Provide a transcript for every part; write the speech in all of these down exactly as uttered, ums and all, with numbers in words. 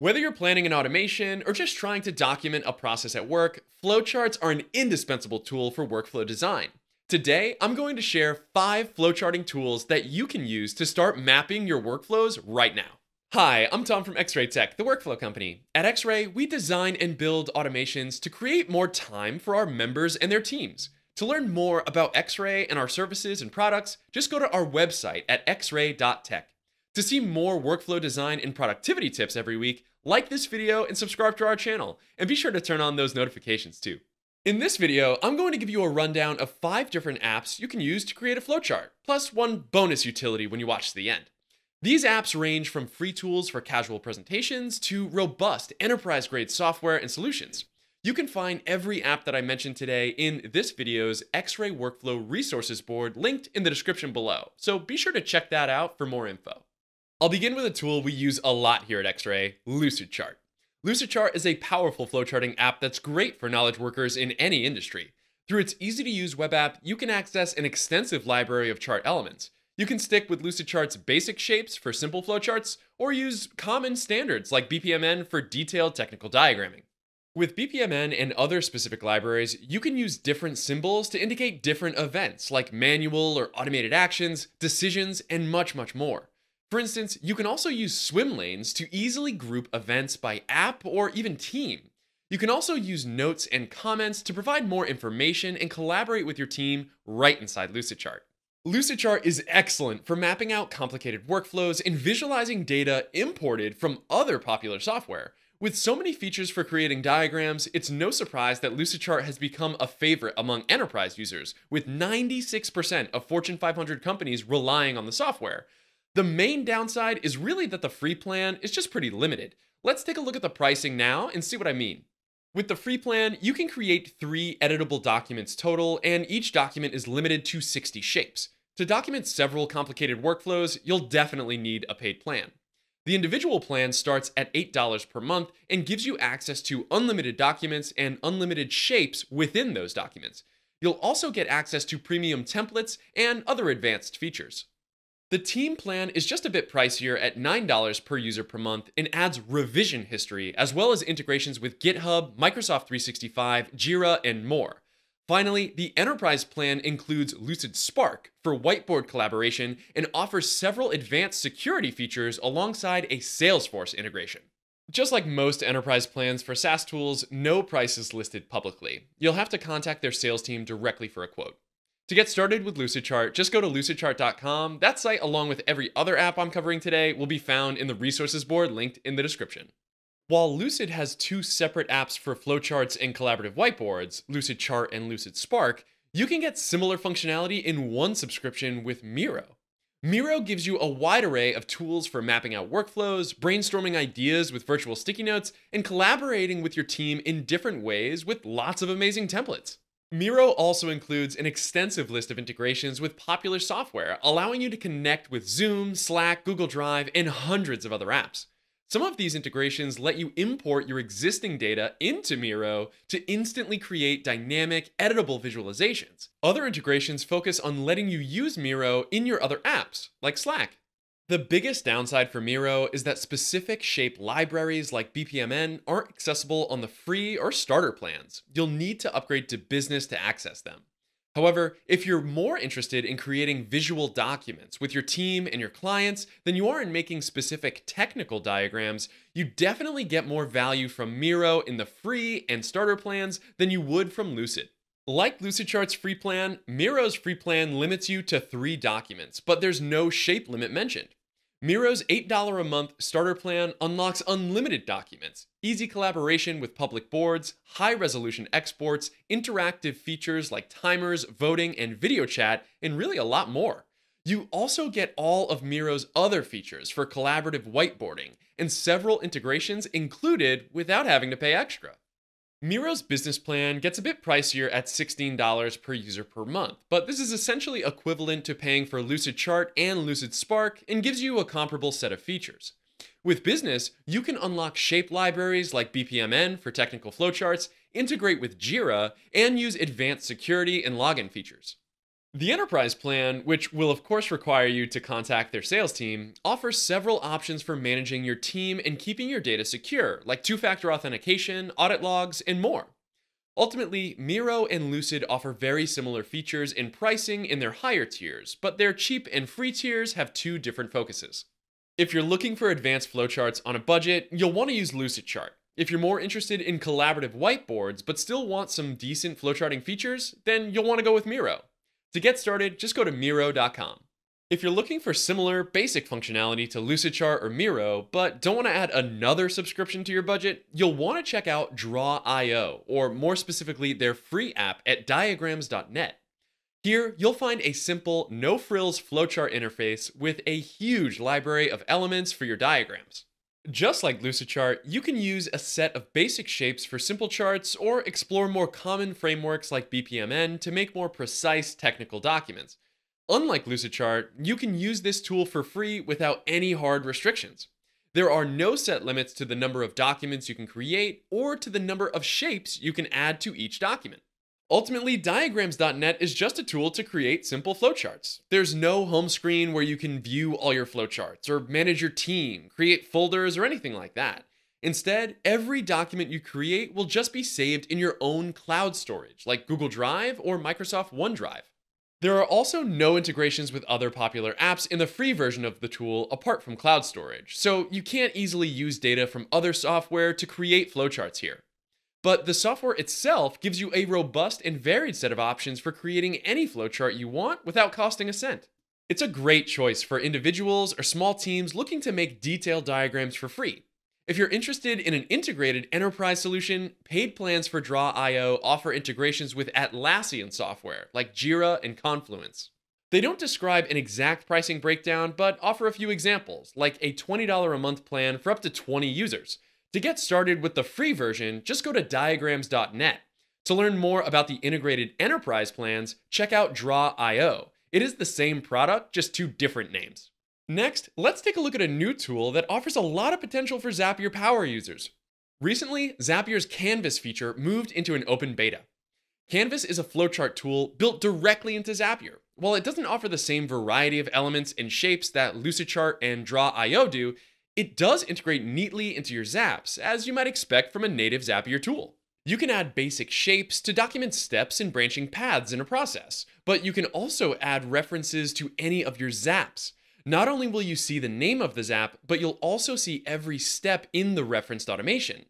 Whether you're planning an automation or just trying to document a process at work, flowcharts are an indispensable tool for workflow design. Today, I'm going to share five flowcharting tools that you can use to start mapping your workflows right now. Hi, I'm Tom from X-Ray Tech, the workflow company. At X-Ray, we design and build automations to create more time for our members and their teams. To learn more about X-Ray and our services and products, just go to our website at x ray dot tech. To see more workflow design and productivity tips every week, like this video and subscribe to our channel, and be sure to turn on those notifications too. In this video, I'm going to give you a rundown of five different apps you can use to create a flowchart, plus one bonus utility when you watch to the end. These apps range from free tools for casual presentations to robust enterprise-grade software and solutions. You can find every app that I mentioned today in this video's X-Ray Workflow Resources board linked in the description below, so be sure to check that out for more info. I'll begin with a tool we use a lot here at X-Ray, Lucidchart. Lucidchart is a powerful flowcharting app that's great for knowledge workers in any industry. Through its easy-to-use web app, you can access an extensive library of chart elements. You can stick with Lucidchart's basic shapes for simple flowcharts, or use common standards like B P M N for detailed technical diagramming. With B P M N and other specific libraries, you can use different symbols to indicate different events like manual or automated actions, decisions, and much, much more. For instance, you can also use swim lanes to easily group events by app or even team. You can also use notes and comments to provide more information and collaborate with your team right inside Lucidchart. Lucidchart is excellent for mapping out complicated workflows and visualizing data imported from other popular software. With so many features for creating diagrams, it's no surprise that Lucidchart has become a favorite among enterprise users, with ninety-six percent of Fortune five hundred companies relying on the software. The main downside is really that the free plan is just pretty limited. Let's take a look at the pricing now and see what I mean. With the free plan, you can create three editable documents total, and each document is limited to sixty shapes. To document several complicated workflows, you'll definitely need a paid plan. The individual plan starts at eight dollars per month and gives you access to unlimited documents and unlimited shapes within those documents. You'll also get access to premium templates and other advanced features. The team plan is just a bit pricier at nine dollars per user per month and adds revision history, as well as integrations with GitHub, Microsoft three sixty-five, Jira, and more. Finally, the enterprise plan includes LucidSpark for whiteboard collaboration and offers several advanced security features alongside a Salesforce integration. Just like most enterprise plans for SaaS tools, no price is listed publicly. You'll have to contact their sales team directly for a quote. To get started with Lucidchart, just go to lucidchart dot com. That site, along with every other app I'm covering today, will be found in the resources board linked in the description. While Lucid has two separate apps for flowcharts and collaborative whiteboards, Lucidchart and LucidSpark, you can get similar functionality in one subscription with Miro. Miro gives you a wide array of tools for mapping out workflows, brainstorming ideas with virtual sticky notes, and collaborating with your team in different ways with lots of amazing templates. Miro also includes an extensive list of integrations with popular software, allowing you to connect with Zoom, Slack, Google Drive, and hundreds of other apps. Some of these integrations let you import your existing data into Miro to instantly create dynamic, editable visualizations. Other integrations focus on letting you use Miro in your other apps, like Slack. The biggest downside for Miro is that specific shape libraries like B P M N aren't accessible on the free or starter plans. You'll need to upgrade to business to access them. However, if you're more interested in creating visual documents with your team and your clients than you are in making specific technical diagrams, you definitely get more value from Miro in the free and starter plans than you would from Lucid. Like Lucidchart's free plan, Miro's free plan limits you to three documents, but there's no shape limit mentioned. Miro's eight dollars a month starter plan unlocks unlimited documents, easy collaboration with public boards, high-resolution exports, interactive features like timers, voting, and video chat, and really a lot more. You also get all of Miro's other features for collaborative whiteboarding and several integrations included without having to pay extra. Miro's business plan gets a bit pricier at sixteen dollars per user per month, but this is essentially equivalent to paying for Lucidchart and LucidSpark and gives you a comparable set of features. With business, you can unlock shape libraries like B P M N for technical flowcharts, integrate with Jira, and use advanced security and login features. The Enterprise plan, which will of course require you to contact their sales team, offers several options for managing your team and keeping your data secure, like two-factor authentication, audit logs, and more. Ultimately, Miro and Lucid offer very similar features and pricing in their higher tiers, but their cheap and free tiers have two different focuses. If you're looking for advanced flowcharts on a budget, you'll want to use Lucidchart. If you're more interested in collaborative whiteboards but still want some decent flowcharting features, then you'll want to go with Miro. To get started, just go to Miro dot com. If you're looking for similar basic functionality to Lucidchart or Miro, but don't want to add another subscription to your budget, you'll want to check out Draw dot i o, or more specifically their free app at diagrams dot net. Here, you'll find a simple, no-frills flowchart interface with a huge library of elements for your diagrams. Just like Lucidchart, you can use a set of basic shapes for simple charts or explore more common frameworks like B P M N to make more precise technical documents. Unlike Lucidchart, you can use this tool for free without any hard restrictions. There are no set limits to the number of documents you can create or to the number of shapes you can add to each document. Ultimately, diagrams dot net is just a tool to create simple flowcharts. There's no home screen where you can view all your flowcharts or manage your team, create folders, or anything like that. Instead, every document you create will just be saved in your own cloud storage, like Google Drive or Microsoft OneDrive. There are also no integrations with other popular apps in the free version of the tool apart from cloud storage, so you can't easily use data from other software to create flowcharts here. But the software itself gives you a robust and varied set of options for creating any flowchart you want without costing a cent. It's a great choice for individuals or small teams looking to make detailed diagrams for free. If you're interested in an integrated enterprise solution, paid plans for Draw dot i o offer integrations with Atlassian software like Jira and Confluence. They don't describe an exact pricing breakdown, but offer a few examples, like a twenty dollars a month plan for up to twenty users. To get started with the free version, just go to diagrams dot net. To learn more about the integrated enterprise plans, check out Draw dot i o. It is the same product, just two different names. Next, let's take a look at a new tool that offers a lot of potential for Zapier power users. Recently, Zapier's Canvas feature moved into an open beta. Canvas is a flowchart tool built directly into Zapier. While it doesn't offer the same variety of elements and shapes that Lucidchart and Draw dot i o do, it does integrate neatly into your Zaps, as you might expect from a native Zapier tool. You can add basic shapes to document steps and branching paths in a process, but you can also add references to any of your Zaps. Not only will you see the name of the Zap, but you'll also see every step in the referenced automation.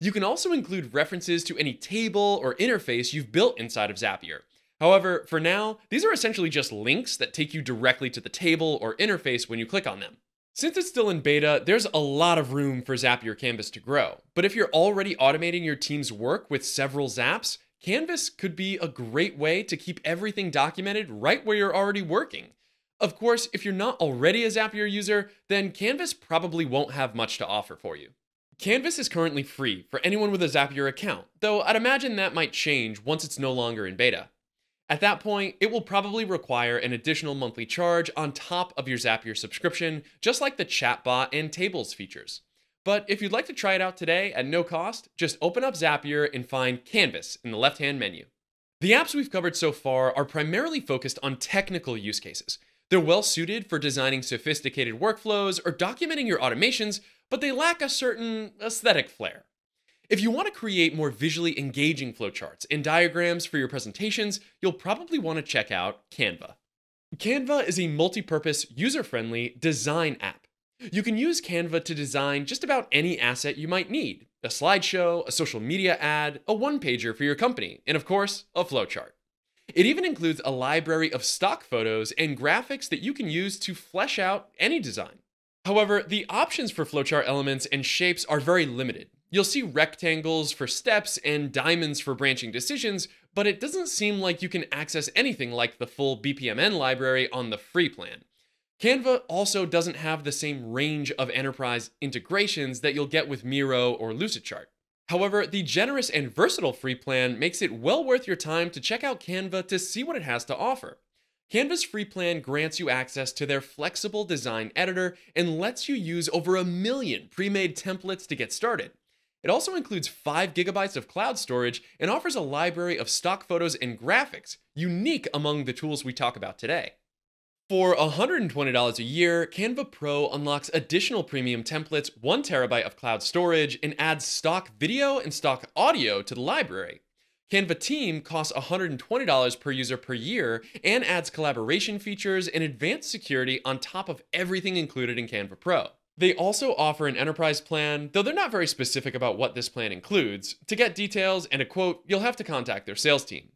You can also include references to any table or interface you've built inside of Zapier. However, for now, these are essentially just links that take you directly to the table or interface when you click on them. Since it's still in beta, there's a lot of room for Zapier Canvas to grow. But if you're already automating your team's work with several Zaps, Canvas could be a great way to keep everything documented right where you're already working. Of course, if you're not already a Zapier user, then Canvas probably won't have much to offer for you. Canvas is currently free for anyone with a Zapier account, though I'd imagine that might change once it's no longer in beta. At that point, it will probably require an additional monthly charge on top of your Zapier subscription, just like the chatbot and tables features. But if you'd like to try it out today at no cost, just open up Zapier and find Canvas in the left-hand menu. The apps we've covered so far are primarily focused on technical use cases. They're well-suited for designing sophisticated workflows or documenting your automations, but they lack a certain aesthetic flair. If you want to create more visually engaging flowcharts and diagrams for your presentations, you'll probably want to check out Canva. Canva is a multi-purpose, user-friendly design app. You can use Canva to design just about any asset you might need: a slideshow, a social media ad, a one-pager for your company, and of course, a flowchart. It even includes a library of stock photos and graphics that you can use to flesh out any design. However, the options for flowchart elements and shapes are very limited. You'll see rectangles for steps and diamonds for branching decisions, but it doesn't seem like you can access anything like the full B P M N library on the free plan. Canva also doesn't have the same range of enterprise integrations that you'll get with Miro or Lucidchart. However, the generous and versatile free plan makes it well worth your time to check out Canva to see what it has to offer. Canva's free plan grants you access to their flexible design editor and lets you use over a million pre-made templates to get started. It also includes five gigabytes of cloud storage and offers a library of stock photos and graphics, unique among the tools we talk about today. For one hundred twenty dollars a year, Canva Pro unlocks additional premium templates, one terabyte of cloud storage, and adds stock video and stock audio to the library. Canva Team costs one hundred twenty dollars per user per year and adds collaboration features and advanced security on top of everything included in Canva Pro. They also offer an enterprise plan, though they're not very specific about what this plan includes. To get details and a quote, you'll have to contact their sales team.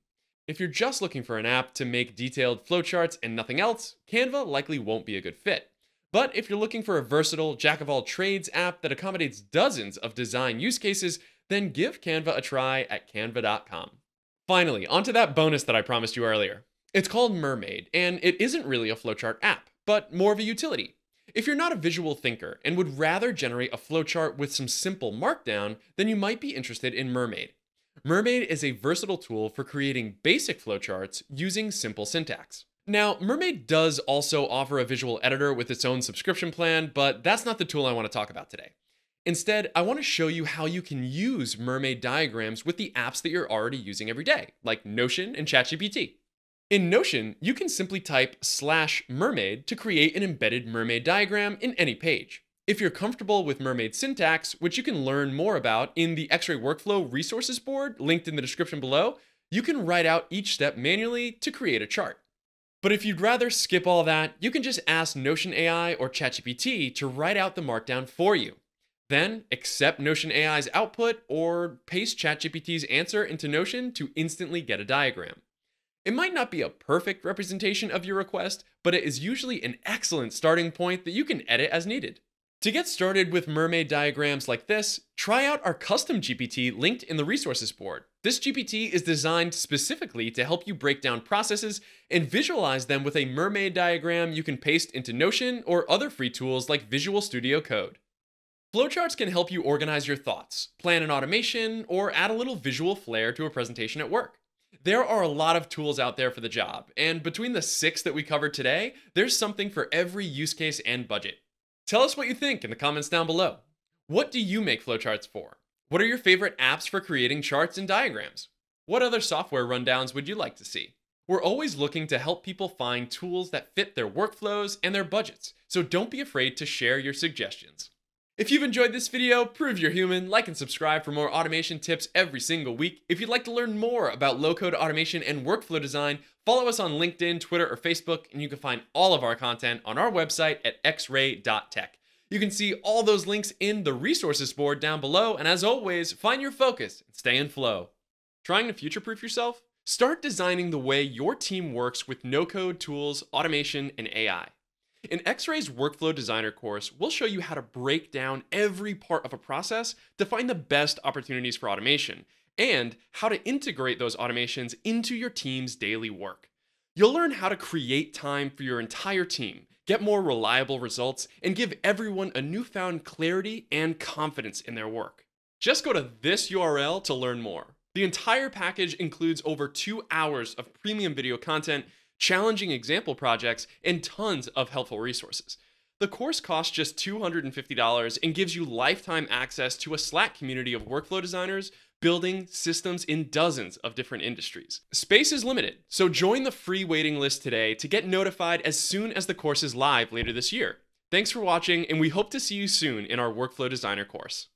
If you're just looking for an app to make detailed flowcharts and nothing else, Canva likely won't be a good fit. But if you're looking for a versatile, jack-of-all-trades app that accommodates dozens of design use cases, then give Canva a try at canva dot com. Finally, onto that bonus that I promised you earlier. It's called Mermaid, and it isn't really a flowchart app, but more of a utility. If you're not a visual thinker and would rather generate a flowchart with some simple markdown, then you might be interested in Mermaid. Mermaid is a versatile tool for creating basic flowcharts using simple syntax. Now, Mermaid does also offer a visual editor with its own subscription plan, but that's not the tool I want to talk about today. Instead, I want to show you how you can use Mermaid diagrams with the apps that you're already using every day, like Notion and ChatGPT. In Notion, you can simply type slash mermaid to create an embedded mermaid diagram in any page. If you're comfortable with mermaid syntax, which you can learn more about in the X-Ray Workflow resources board linked in the description below, you can write out each step manually to create a chart. But if you'd rather skip all that, you can just ask Notion A I or ChatGPT to write out the markdown for you. Then accept Notion A I's output or paste ChatGPT's answer into Notion to instantly get a diagram. It might not be a perfect representation of your request, but it is usually an excellent starting point that you can edit as needed. To get started with mermaid diagrams like this, try out our custom G P T linked in the resources board. This G P T is designed specifically to help you break down processes and visualize them with a mermaid diagram you can paste into Notion or other free tools like Visual Studio Code. Flowcharts can help you organize your thoughts, plan an automation, or add a little visual flair to a presentation at work. There are a lot of tools out there for the job, and between the six that we covered today, there's something for every use case and budget. Tell us what you think in the comments down below. What do you make flowcharts for? What are your favorite apps for creating charts and diagrams? What other software rundowns would you like to see? We're always looking to help people find tools that fit their workflows and their budgets, so don't be afraid to share your suggestions. If you've enjoyed this video, prove you're human, like and subscribe for more automation tips every single week. If you'd like to learn more about low-code automation and workflow design, follow us on LinkedIn, Twitter, or Facebook, and you can find all of our content on our website at x ray dot tech. You can see all those links in the resources board down below, and as always, find your focus and stay in flow. Trying to future-proof yourself? Start designing the way your team works with no-code tools, automation, and A I. In X-Ray's Workflow Designer course, we'll show you how to break down every part of a process to find the best opportunities for automation, and how to integrate those automations into your team's daily work. You'll learn how to create time for your entire team, get more reliable results, and give everyone a newfound clarity and confidence in their work. Just go to this U R L to learn more. The entire package includes over two hours of premium video content, challenging example projects, and tons of helpful resources. The course costs just two hundred fifty dollars and gives you lifetime access to a Slack community of workflow designers building systems in dozens of different industries. Space is limited, so join the free waiting list today to get notified as soon as the course is live later this year. Thanks for watching, and we hope to see you soon in our Workflow Designer course.